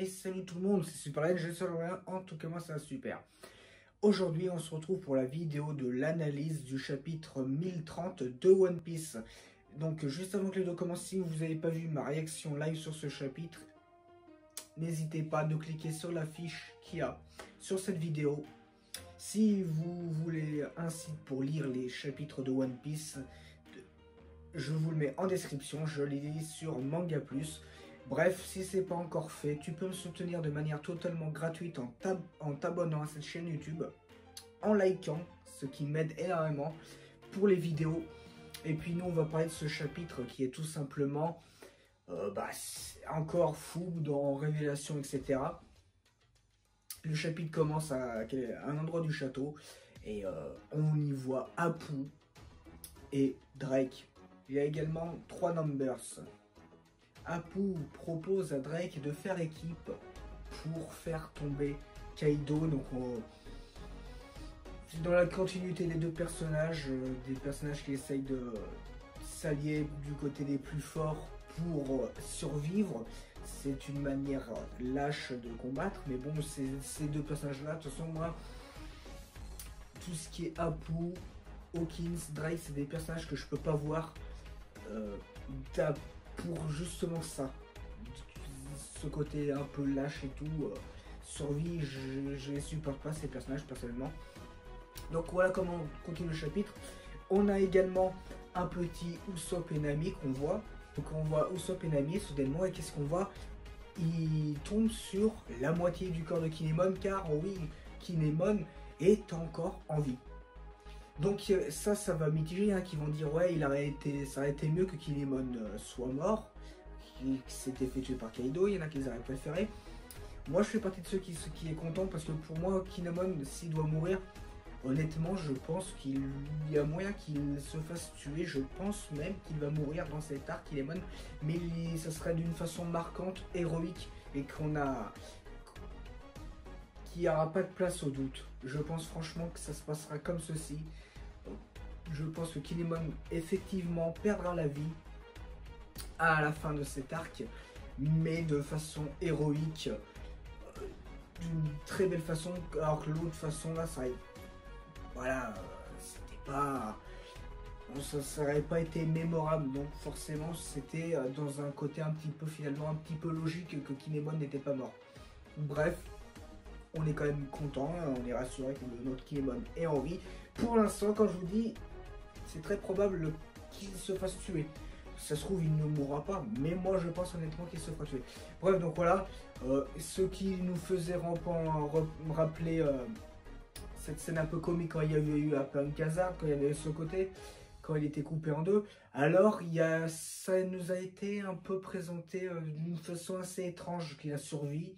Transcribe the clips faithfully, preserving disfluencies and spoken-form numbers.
Et salut tout le monde, c'est Superlene, je suis Laurent, en tout cas moi ça va super. Aujourd'hui on se retrouve pour la vidéo de l'analyse du chapitre mille trente de One Piece. Donc juste avant que les vidéos commencent, si vous n'avez pas vu ma réaction live sur ce chapitre, n'hésitez pas de cliquer sur la fiche qu'il y a sur cette vidéo. Si vous voulez un site pour lire les chapitres de One Piece, je vous le mets en description, je l'ai dit sur Manga Plus. Bref, si c'est pas encore fait, tu peux me soutenir de manière totalement gratuite en tab- en t'abonnant à cette chaîne YouTube, en likant, ce qui m'aide énormément pour les vidéos. Et puis nous, on va parler de ce chapitre qui est tout simplement euh, bah, encore fou dans Révélation, et cetera. Le chapitre commence à, à un endroit du château et euh, on y voit Apoo et Drake. Il y a également trois numbers. Apoo propose à Drake de faire équipe pour faire tomber Kaido. Donc on... c'est dans la continuité des deux personnages, euh, des personnages qui essayent de s'allier du côté des plus forts pour euh, survivre. C'est une manière lâche de combattre, mais bon, ces deux personnages-là, de toute façon, moi, tout ce qui est Apoo, Hawkins, Drake, c'est des personnages que je peux pas voir euh, d'Apoo. Pour justement ça, ce côté un peu lâche et tout, euh, survie, je ne supporte pas ces personnages personnellement. Donc voilà comment on continue le chapitre. On a également un petit Usopp et Nami qu'on voit. Donc on voit Usopp et Nami soudainement, et qu'est-ce qu'on voit? Il tombe sur la moitié du corps de Kinemon, car oh oui, Kinemon est encore en vie. Donc ça, ça va mitiger, hein, qui vont dire ouais, il aurait été, ça aurait été mieux que Kinemon soit mort, qu'il s'était fait tuer par Kaido, il y en a qui les auraient préférés. Moi je fais partie de ceux qui, ceux qui est content, parce que pour moi, Kinemon, s'il doit mourir, honnêtement je pense qu'il y a moyen qu'il se fasse tuer, je pense même qu'il va mourir dans cet arc Kinemon, mais il, ça serait d'une façon marquante, héroïque, et qu'on a... qu'il n'y aura pas de place au doute. Je pense franchement que ça se passera comme ceci. Je pense que Kinemon effectivement perdra la vie à la fin de cet arc, mais de façon héroïque, d'une très belle façon, alors que l'autre façon là, ça voilà, c'était pas... ça n'aurait pas été mémorable, donc forcément c'était dans un côté un petit peu finalement, un petit peu logique que Kinemon n'était pas mort. Bref, on est quand même content, on est rassuré que notre Kinemon est en vie. Pour l'instant, quand je vous dis, c'est très probable qu'il se fasse tuer. Ça se trouve, il ne mourra pas, mais moi je pense honnêtement qu'il se fera tuer. Bref, donc voilà, euh, ce qui nous faisait rampant, rappeler euh, cette scène un peu comique quand il y avait eu à Punk Hazard, quand il y avait eu ce côté, quand il était coupé en deux. Alors, il y a, ça nous a été un peu présenté euh, d'une façon assez étrange qu'il a survécu.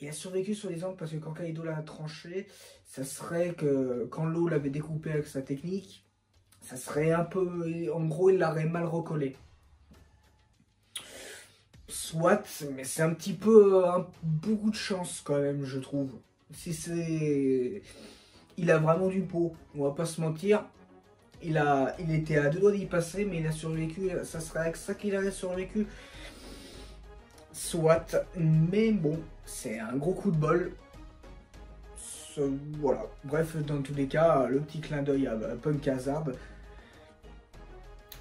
Il a survécu sur les angles parce que quand Kaido l'a tranché, ça serait que quand Law l'avait découpé avec sa technique, ça serait un peu... en gros, il l'aurait mal recollé. Soit, mais c'est un petit peu... Un, beaucoup de chance quand même, je trouve. Si c'est... Il a vraiment du pot, on va pas se mentir. Il, a, il était à deux doigts d'y passer, mais il a survécu. Ça serait avec ça qu'il aurait survécu. Soit, mais bon, c'est un gros coup de bol. Ce, voilà, bref, dans tous les cas, le petit clin d'œil à Punk Hazard.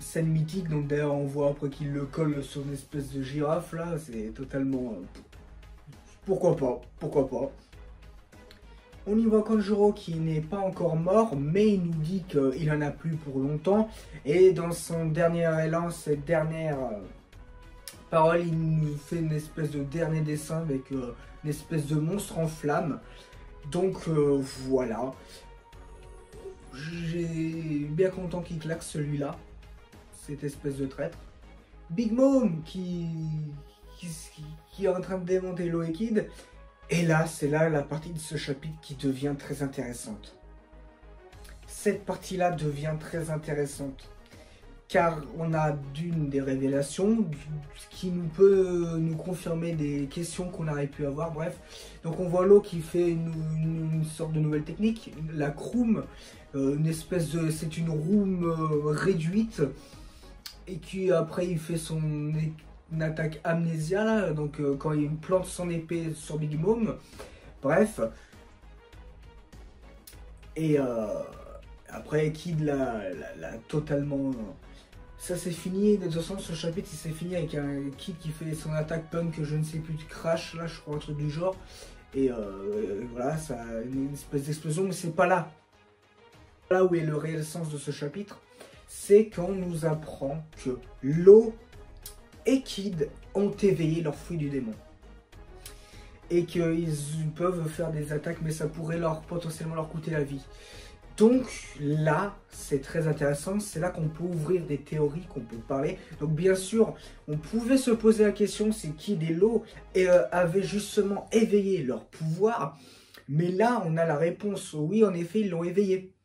Scène mythique, donc d'ailleurs, on voit après qu'il le colle sur une espèce de girafe là, c'est totalement. Euh, pourquoi pas, pourquoi pas. On y voit Kanjuro qui n'est pas encore mort, mais il nous dit qu'il en a plus pour longtemps, et dans son dernier élan, cette dernière. Euh, Parole, il nous fait une espèce de dernier dessin avec euh, une espèce de monstre en flamme. Donc euh, voilà. J'ai bien content qu'il claque celui-là. Cette espèce de traître. Big Mom qui, qui, qui est en train de démonter Law et Kid. Et là, c'est là la partie de ce chapitre qui devient très intéressante. Cette partie-là devient très intéressante. Car on a d'une des révélations qui nous peut nous confirmer des questions qu'on aurait pu avoir, bref. Donc on voit Law qui fait une, une, une sorte de nouvelle technique, la croom, euh, une espèce de... c'est une room euh, réduite, et qui après il fait son, une attaque amnésia, là, donc euh, quand il plante son épée sur Big Mom. Bref. Et euh, après, Kid l'a totalement... Ça c'est fini, de toute façon ce chapitre il s'est fini avec un Kid qui fait son attaque punk, je ne sais plus, de crash, là je crois, un truc du genre. Et euh, voilà, ça a une espèce d'explosion, mais c'est pas là. Là où est le réel sens de ce chapitre, c'est qu'on nous apprend que Law et Kid ont éveillé leur fruit du démon. Et qu'ils peuvent faire des attaques, mais ça pourrait leur potentiellement leur coûter la vie. Donc là, c'est très intéressant, c'est là qu'on peut ouvrir des théories, qu'on peut parler. Donc bien sûr, on pouvait se poser la question si Kid et Law euh, avaient justement éveillé leur pouvoir. Mais là, on a la réponse, oui, en effet, ils l'ont éveillé.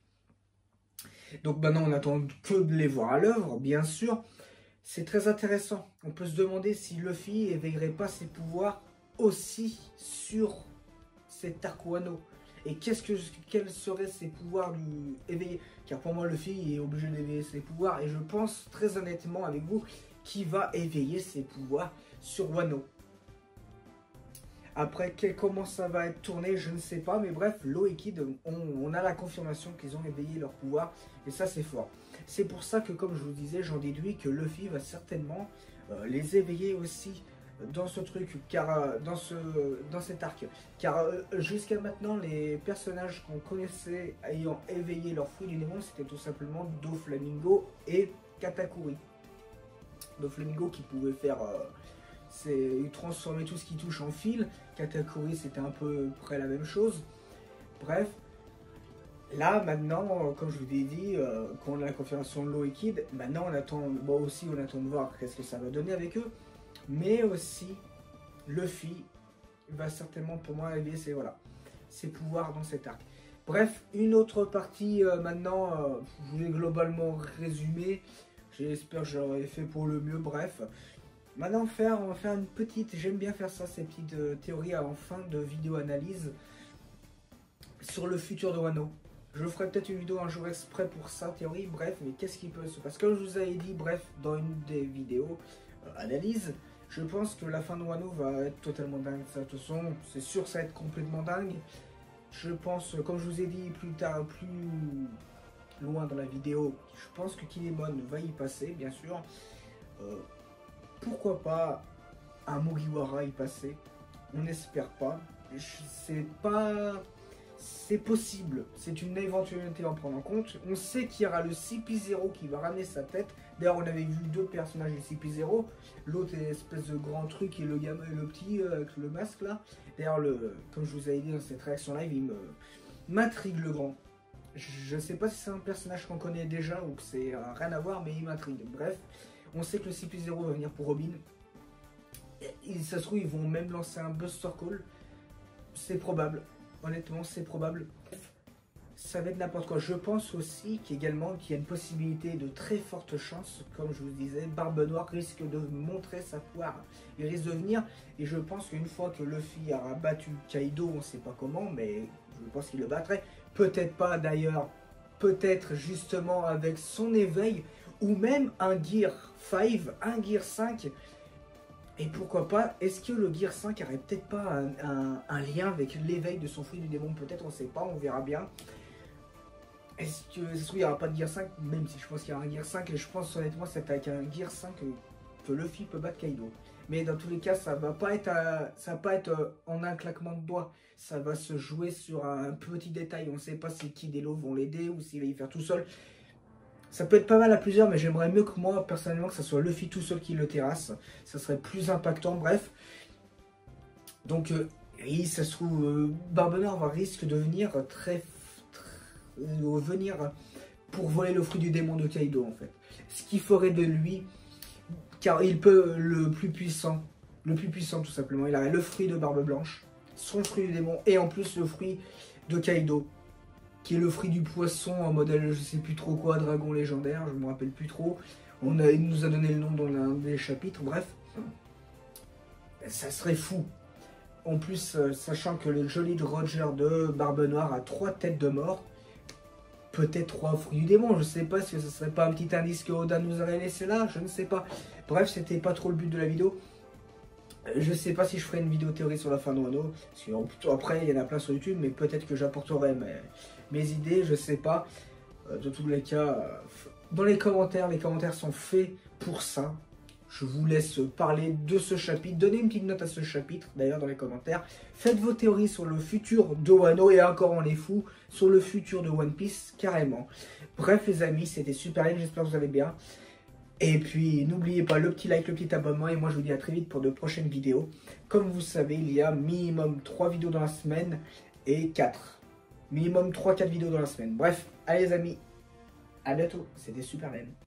Donc maintenant, on n'attend que de les voir à l'œuvre, bien sûr. C'est très intéressant. On peut se demander si Luffy éveillerait pas ses pouvoirs aussi sur cet arc Wano. Et qu'est-ce que, quels seraient ses pouvoirs lui éveillés? Car pour moi, Luffy est obligé d'éveiller ses pouvoirs. Et je pense, très honnêtement avec vous, qui va éveiller ses pouvoirs sur Wano. Après, quel, comment ça va être tourné, je ne sais pas. Mais bref, Law et Kid, on, on a la confirmation qu'ils ont éveillé leurs pouvoirs. Et ça, c'est fort. C'est pour ça que, comme je vous disais, j'en déduis que Luffy va certainement euh, les éveiller aussi. Dans ce truc, car dans, ce, dans cet arc, car jusqu'à maintenant, les personnages qu'on connaissait ayant éveillé leur fruit du démon, c'était tout simplement Do Flamingo et Katakuri. Do Flamingo qui pouvait faire, euh, c'est transformer tout ce qui touche en fil. Katakuri, c'était un peu près la même chose. Bref, là maintenant, comme je vous ai dit, euh, quand on a la confirmation de Law et Kid, maintenant on attend, bon aussi on attend de voir qu'est-ce que ça va donner avec eux. Mais aussi, Luffy va certainement pour moi éveiller ses, voilà, ses pouvoirs dans cet arc. Bref, une autre partie euh, maintenant, euh, je voulais globalement résumer. J'espère que j'aurais fait pour le mieux, bref. Maintenant, faire, on va faire une petite, j'aime bien faire ça, ces petites euh, théories en fin de vidéo analyse sur le futur de Wano. Je ferai peut-être une vidéo un jour exprès pour ça, théorie, bref, mais qu'est-ce qui peut se passer? Comme je vous avais dit, bref, dans une des vidéos euh, analyse, je pense que la fin de Wano va être totalement dingue. De toute façon, c'est sûr, ça va être complètement dingue. Je pense, comme je vous ai dit plus tard, plus loin dans la vidéo, je pense que Kinemon va y passer, bien sûr. Euh, pourquoi pas un Mugiwara y passer? On n'espère pas. C'est pas... C'est possible. C'est une éventualité à en prendre en compte. On sait qu'il y aura le C P zéro qui va ramener sa tête. D'ailleurs, on avait vu deux personnages du C P zéro. L'autre est l'espèce de grand truc et le, gamin, le petit euh, avec le masque là. D'ailleurs, comme je vous avais dit dans cette réaction live, il m'intrigue le grand. Je ne sais pas si c'est un personnage qu'on connaît déjà ou que c'est euh, rien à voir, mais il m'intrigue. Bref, on sait que le C P zéro va venir pour Robin. Et, ça se trouve, ils vont même lancer un Buster Call. C'est probable. Honnêtement, c'est probable. Ça va être n'importe quoi. Je pense aussi qu'également qu'il y a une possibilité de très forte chance, comme je vous disais, Barbe Noire risque de montrer sa poire. Il risque de venir. Et je pense qu'une fois que Luffy aura battu Kaido, on ne sait pas comment, mais je pense qu'il le battrait. Peut-être pas d'ailleurs, peut-être justement avec son éveil, ou même un Gear cinq, un Gear cinq. Et pourquoi pas, est-ce que le Gear cinq n'aurait peut-être pas un, un, un lien avec l'éveil de son fruit du démon? Peut-être, on ne sait pas, on verra bien. Est-ce que, est-ce qu'il n'y aura pas de Gear cinq? Même si je pense qu'il y a un Gear cinq, et je pense honnêtement c'est avec un Gear cinq que, que Luffy peut battre Kaido. Mais dans tous les cas, ça ne va pas être, à, ça va pas être en un claquement de doigts. Ça va se jouer sur un petit détail. On ne sait pas si Kid et Law vont l'aider ou s'il va y faire tout seul. Ça peut être pas mal à plusieurs, mais j'aimerais mieux que moi, personnellement, que ce soit Luffy tout seul qui le terrasse. Ça serait plus impactant, bref. Donc, euh, et ça se trouve, euh, Barbe Noire risque de venir très, très euh, venir pour voler le fruit du démon de Kaido, en fait. Ce qui ferait de lui, car il peut, euh, le plus puissant, le plus puissant tout simplement. Il aurait le fruit de Barbe Blanche, son fruit du démon, et en plus le fruit de Kaido, qui est le fruit du poisson en modèle je sais plus trop quoi, dragon légendaire, je me rappelle plus trop. On a, il nous a donné le nom dans l'un des chapitres, bref. Ça serait fou. En plus, sachant que le Jolly Roger de Barbe Noire a trois têtes de mort, peut-être trois fruits du démon, je sais pas si ce serait pas un petit indice que Oda nous aurait laissé là, je ne sais pas. Bref, c'était pas trop le but de la vidéo. Je sais pas si je ferai une vidéo théorie sur la fin de Wano, parce qu'après il y en a plein sur YouTube, mais peut-être que j'apporterai mes, mes idées, je sais pas. De tous les cas, dans les commentaires, les commentaires sont faits pour ça. Je vous laisse parler de ce chapitre, donnez une petite note à ce chapitre, d'ailleurs dans les commentaires. Faites vos théories sur le futur de Wano, et encore on est fou, sur le futur de One Piece, carrément. Bref les amis, c'était superlene, j'espère que vous allez bien. Et puis n'oubliez pas le petit like, le petit abonnement, et moi je vous dis à très vite pour de prochaines vidéos. Comme vous savez, il y a minimum trois vidéos dans la semaine, et quatre. Minimum trois quatre vidéos dans la semaine. Bref, allez les amis, à bientôt, c'était superlene.